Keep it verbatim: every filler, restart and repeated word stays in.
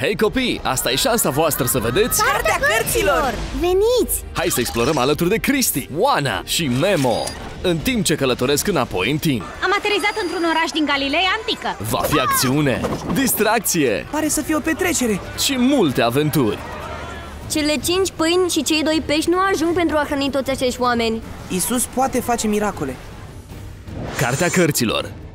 Hei copii, asta e șansa voastră să vedeți Cartea Cărților! Veniți! Hai să explorăm alături de Cristi, Oana și Memo, în timp ce călătoresc înapoi în timp. Am aterizat într-un oraș din Galileea Antică. Va fi acțiune, distracție, pare să fie o petrecere, și multe aventuri. Cele cinci pâini și cei doi pești nu ajung pentru a hrăni toți acești oameni. Isus poate face miracole. Cartea Cărților.